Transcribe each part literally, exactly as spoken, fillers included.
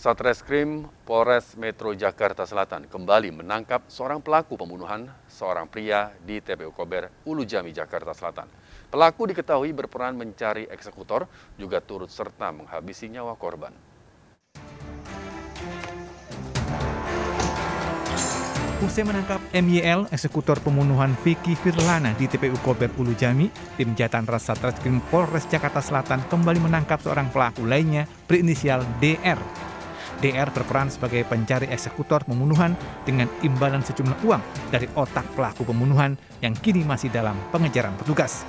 Satreskrim Polres Metro Jakarta Selatan kembali menangkap seorang pelaku pembunuhan seorang pria di T P U Kober Ulu Jami, Jakarta Selatan. Pelaku diketahui berperan mencari eksekutor, juga turut serta menghabisi nyawa korban. Usai menangkap M Y L, eksekutor pembunuhan Vicky Firlana di T P U Kober Ulu Jami, tim Jatantras Satreskrim Polres Jakarta Selatan kembali menangkap seorang pelaku lainnya berinisial D R. D R berperan sebagai pencari eksekutor pembunuhan dengan imbalan sejumlah uang dari otak pelaku pembunuhan yang kini masih dalam pengejaran petugas.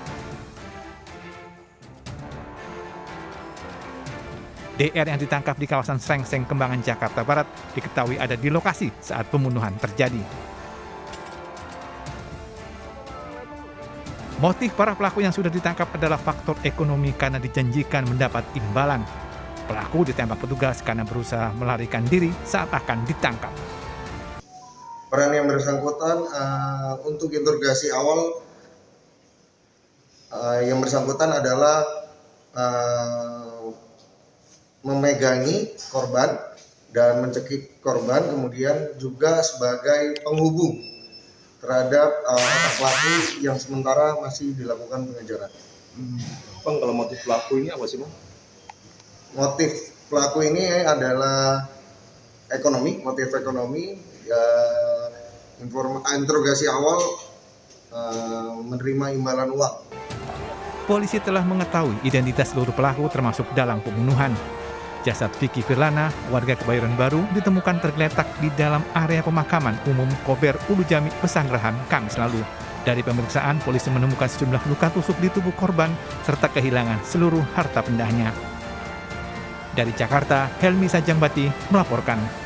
D R yang ditangkap di kawasan Srengseng, Kembangan, Jakarta Barat diketahui ada di lokasi saat pembunuhan terjadi. Motif para pelaku yang sudah ditangkap adalah faktor ekonomi karena dijanjikan mendapat imbalan. Pelaku ditembak petugas karena berusaha melarikan diri saat akan ditangkap. Peran yang bersangkutan uh, untuk interogasi awal uh, yang bersangkutan adalah uh, memegangi korban dan mencekik korban, kemudian juga sebagai penghubung terhadap uh, pelaku yang sementara masih dilakukan pengejaran. Hmm. Bang, kalau motif pelaku ini apa sih, Bang? Motif pelaku ini adalah ekonomi, motif ekonomi. Ya, informasi interogasi awal uh, menerima imbalan uang. Polisi telah mengetahui identitas seluruh pelaku termasuk dalam pembunuhan. Jasad Vicky Firlana, warga Kebayoran Baru, ditemukan tergeletak di dalam area pemakaman umum Kober Ulu Jami, Pesanggrahan, Kamis lalu. Dari pemeriksaan, polisi menemukan sejumlah luka tusuk di tubuh korban serta kehilangan seluruh harta bendanya. Dari Jakarta, Helmi Sajangbati melaporkan.